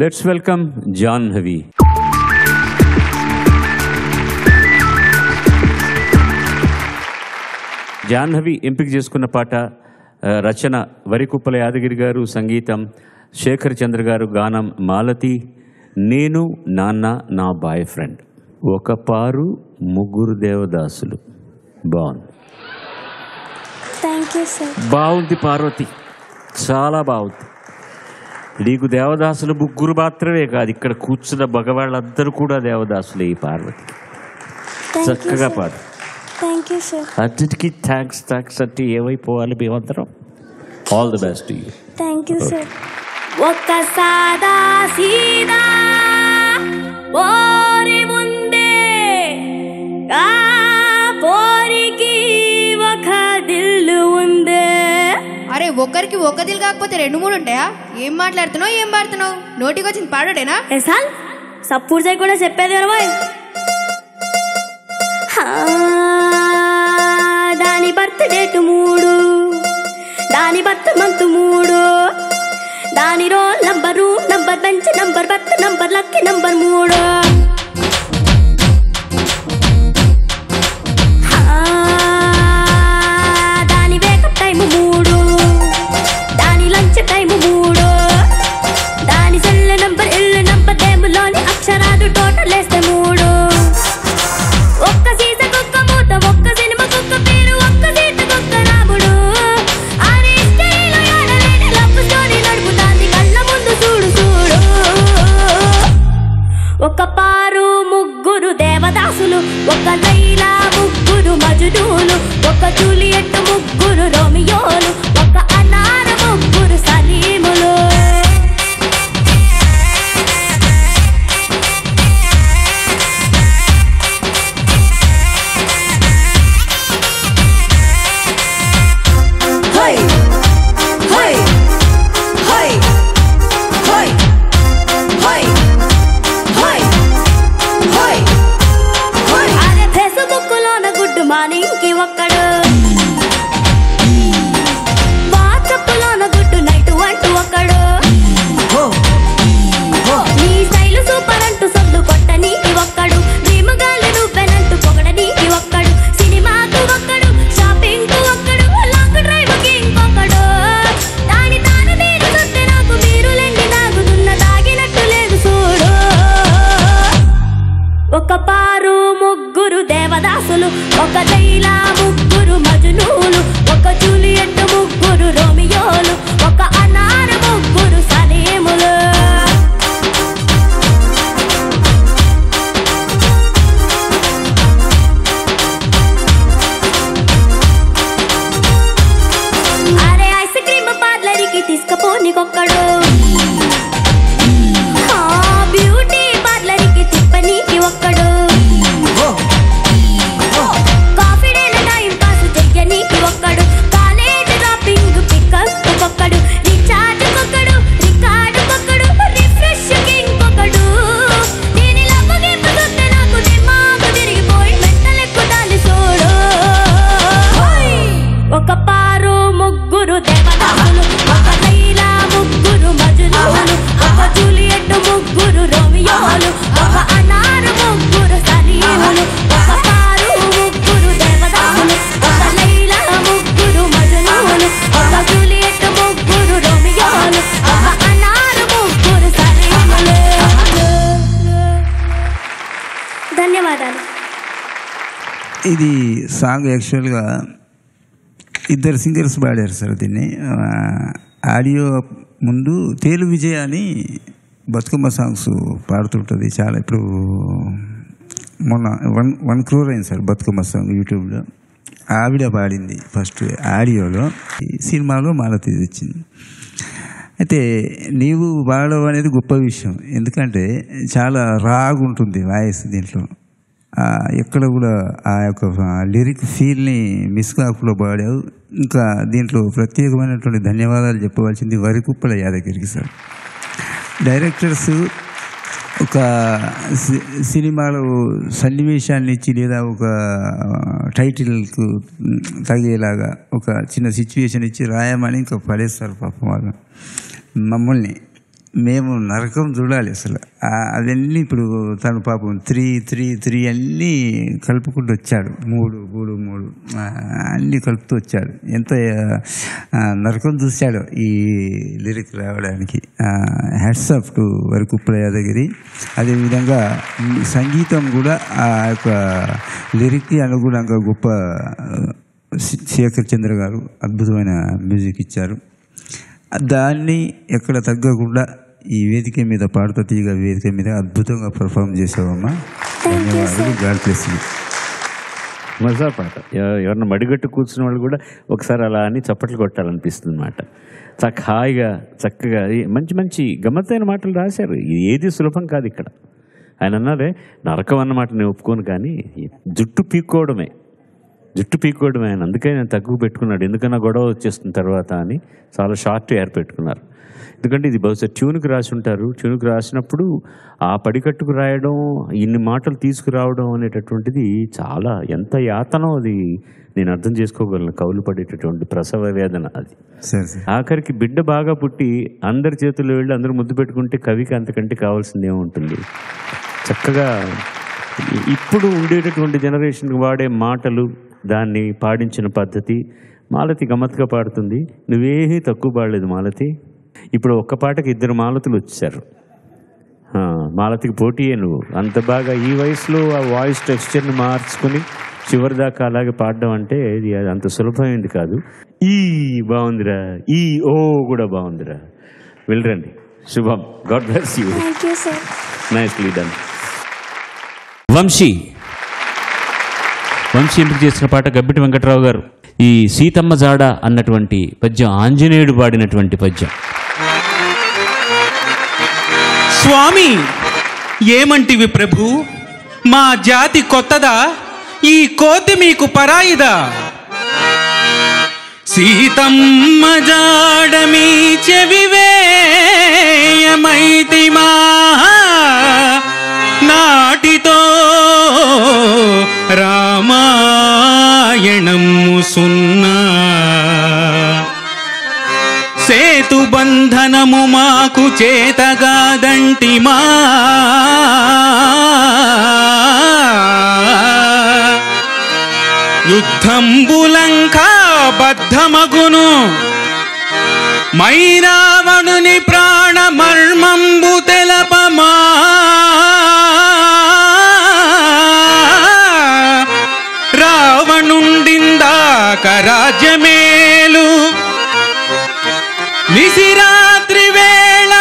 Let's welcome Jahnavi. Jahnavi ఎంపిక చేసుకున్న పాట రచన వరికుప్పల యాదగిరి గారు, సంగీతం శేఖర్ చంద్ర గారు, గానం మాలతి। నేను నాన్న నా బాయ్ ఫ్రెండ్, ఒక పారు ముగ్గురు దేవదాసులు। బాగుంది, థాంక్యూ సర్। బాగుంది పార్వతి, చాలా బాగుంది। నీకు దేవదాసులు ముగ్గురు మాత్రమే కాదు, ఇక్కడ కూర్చున్న మగవాళ్ళందరూ కూడా దేవదాసులే। ఈ పార్వతి చక్కగా పాడు, థాంక్యూ సర్। అన్నిటికీ థ్యాంక్స్ థ్యాంక్స్ అంటే ఏమైపోవాలి మేమందరం। All the best to you, thank you sir. ఒక్క సాదా సీదా ఓరి ముందే ఆ పోరికి ఒక దిల్ ఉందే। అరే ఒకరికి ఒక దిల్ కాకపోతే రెండు మూడు ఉంటాయా? ఏం మాట్లాడుతున్నావు, ఏం పాడుతున్నావు? నోటికి వచ్చింది పాడోడేనా? ఎసాల్ సప్పుడు జై కూడా చెప్పేది రవాయ్। హా దాని బర్త్ డేట్ మూడు, దాని బర్త్ మంత్ మూడు, దాని roll number, room number, bench number, birth number, lucky number మూడు। దాని వేకప్ టైం మూడు, దాని లంచ్ టైం మూడు, దాని సెల్ నంబర్, ఇల్లు నంబర్, టేబుల్లోని అక్షరాలు టోటల్ వేస్తే మూడు। ఒక్క సీస కుక్క మూత, ఒక్క సినిమా కుక్క పేరు, ఒక్క సీత కుక్క రాముడు। ఒక పారు ముగ్గురు దేవదాసులు, ఒక లైలా ముగ్గురు మజునూలు, ఒక జూలియట్ ముగ్గురు రోమియోలు, ఒక అనార ముగ్గురు సలీములు। ఇది సాంగ్ యాక్చువల్గా ఇద్దరు సింగర్స్ పాడారు సార్ దీన్ని। ఆడియో ముందు తేలు విజయ అని బతుకమ్మ సాంగ్స్ పాడుతుంటుంది చాలా। ఇప్పుడు మొన్న 1 crore అయింది సార్ బతుకమ్మ సాంగ్ యూట్యూబ్లో, ఆవిడ పాడింది ఫస్ట్ ఆడియోలో। సినిమాలో మాలతి వచ్చింది। అయితే నీవు పాడవు అనేది గొప్ప విషయం, ఎందుకంటే చాలా రాగ్ ఉంటుంది వాయిస్ దీంట్లో। ఎక్కడ కూడా ఆ యొక్క లిరిక్ ఫీల్ని మిస్ కాకుండా పాడావు। ఇంకా దీంట్లో ప్రత్యేకమైనటువంటి ధన్యవాదాలు చెప్పవలసింది వరికుప్పల యాదగిరికి సార్। డైరెక్టర్స్ ఒక సినిమాలో సన్నివేశాన్ని ఇచ్చి లేదా ఒక టైటిల్కు తగేలాగా ఒక చిన్న సిచ్యువేషన్ ఇచ్చి రాయమని ఇంకా పడేస్తారు పాపం వాళ్ళు మమ్మల్ని। మేము నరకం చూడాలి అసలు. అవన్నీ ఇప్పుడు తను పాపం 3 3 3 అన్నీ కలుపుకుంటూ వచ్చాడు, 3 3 3 అన్నీ కలుపుతూ వచ్చాడు. ఎంత నరకం చూశాడో ఈ లిరిక్ రావడానికి. హ్యాట్స్ ఆఫ్ టు వరకుప్ర యాదగిరి. అదేవిధంగా సంగీతం కూడా ఆ యొక్క లిరిక్కి అనుగుణంగా గొప్ప శేఖర్ చంద్ర గారు అద్భుతమైన మ్యూజిక్ ఇచ్చారు. దాన్ని ఎక్కడ తగ్గకుండా ఈ వేదిక మీద పాడుతా తీయగా వేదిక మీద అద్భుతంగా పర్ఫామ్ చేసావమ్మా. మజా పాట. ఎవరన్నా మడిగట్టు కూర్చున్న వాళ్ళు కూడా ఒకసారి అలా అని చప్పట్లు కొట్టాలనిపిస్తుంది అన్నమాట. హాయిగా చక్కగా మంచి మంచి గమ్మత్తైన మాటలు రాశారు. ఏది సులభం కాదు. ఇక్కడ ఆయన అన్నారే నరకం అన్నమాట నేను ఒప్పుకోను, కానీ జుట్టు పీక్కోవడమే ఆయన. అందుకే నేను తక్కువ పెట్టుకున్నాడు, ఎందుకన్నా గొడవ వచ్చేస్తున్న తర్వాత అని చాలా షార్ట్ ఏర్ పెట్టుకున్నారు. ఎందుకంటే ఇది బహుశా ట్యూన్కి రాసి ఉంటారు. ట్యూన్కి రాసినప్పుడు ఆ పడికట్టుకు రాయడం, ఇన్ని మాటలు తీసుకురావడం అనేటటువంటిది చాలా ఎంత యాతనో అది నేను అర్థం చేసుకోగలను. కవులు పడేటటువంటి ప్రసవ వేదన అది. ఆఖరికి బిడ్డ బాగా పుట్టి అందరి చేతుల్లో వెళ్ళి అందరూ ముద్దు పెట్టుకుంటే కవికి అంతకంటే కావాల్సింది ఏముంటుంది? చక్కగా ఇప్పుడు ఉండేటటువంటి జనరేషన్కి వాడే మాటలు, దాన్ని పాడించిన పద్ధతి. మాలతి గమ్మత్తుగా పాడుతుంది, నువ్వేమీ తక్కువ పాడలేదు మాలతి. ఇప్పుడు ఒక్క పాటకి 2 మాలతులు వచ్చారు. మాలతికి పోటీయే నువ్వు. అంత బాగా ఈ వయసులో ఆ వాయిస్ టెక్స్చర్ని మార్చుకుని చివరిదాకా అలాగే పాడడం అంటే ఇది అంత సులభమైంది కాదు. ఈ బాగుందిరా, ఈ ఓ కూడా బాగుందిరా. వెళ్ళరండి. శుభం. God bless you. Nicely done. Vamshi Vamshi ఎంపిక చేసిన పాట గబ్బిటి వెంకట్రావు గారు. ఈ సీతమ్మ జాడ అన్నటువంటి పద్యం ఆంజనేయుడు పాడినటువంటి పద్యం. స్వామి ఏమంటివి ప్రభు, మా జాతి కొత్తదా, ఈ కోతి మీకు పరాయిదా? సీతమ్మ జాడ మీ చెవివేయమైతిమా, నాటితో రామాయణము సున్నా. సేతు బంధనము మాకు చేతగాదంటి మా, యుద్ధంబులంకా బద్ధమగును మైరావణుని ప్రాణ మర్మంబు తెలపమా. రావణుండిందాక రాజ్యమేలు, నిసిరాత్రి వేళ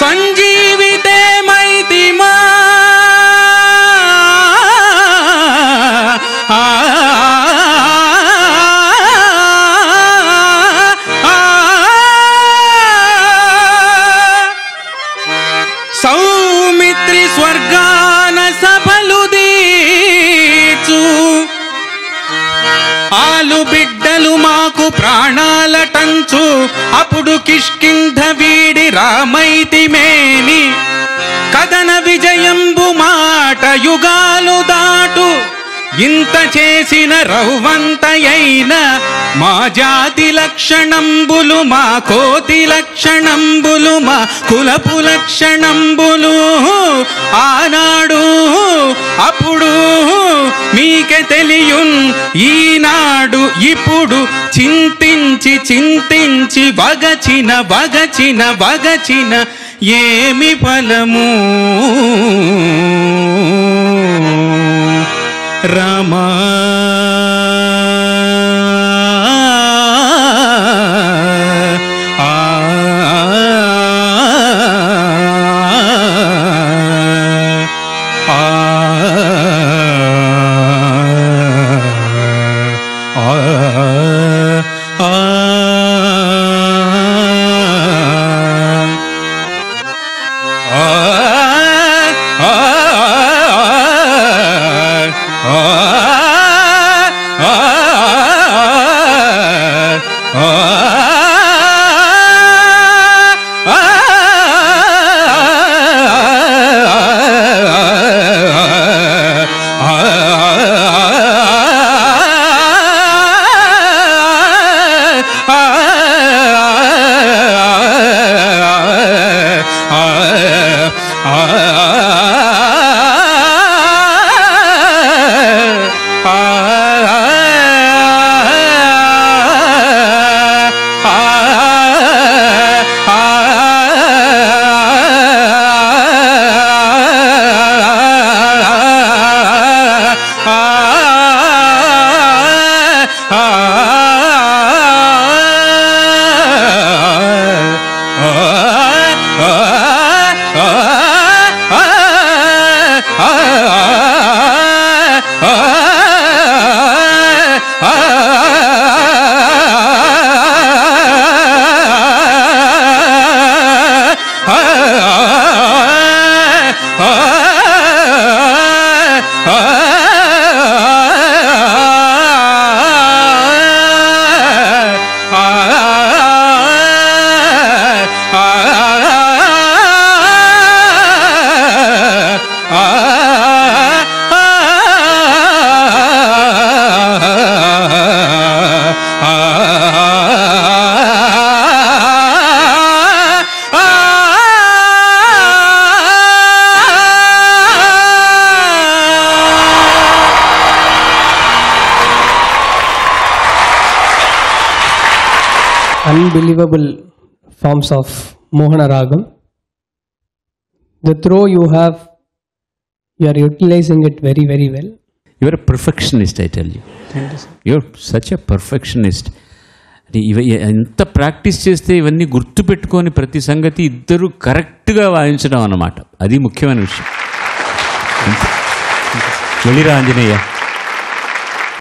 సంజీవితే మైతిమా. సౌమిత్రి స్వర్గాన సభలు దీచు, ఆలు బిడ్డలు మాకు ప్రాణాలటంచు. అప్పుడు కిష్కింధ వీడి రామైతి మేమి, కథన విజయంబు మాట యుగాలు దాటు. ఇంత చేసిన రౌవంతయైన మా జాతి లక్షణంబులు, మా కోతి లక్షణంబులు, మా కులపు లక్షణంబులు ఆనాడు అప్పుడు మీకే తెలియున్. ఈనాడు ఇప్పుడు చింతించి చింతించి వగచిన వగచిన వగచిన ఏమి ఫలము. Rama Unbelievable forms of Mohana Ragam. The throw you have, you are utilizing it very, very well. You are a perfectionist, I tell you. Thank you, sir. You are such a perfectionist. ఎంత practice చేస్తే ఇవన్నీ గుర్తు పెట్టుకొని ప్రతి సంగతి ఇద్దరు కరెక్ట్గా వాయించడం అన్నమాట. అది ముఖ్యమైన విషయం. వెళ్ళిరా ఆంజనేయ.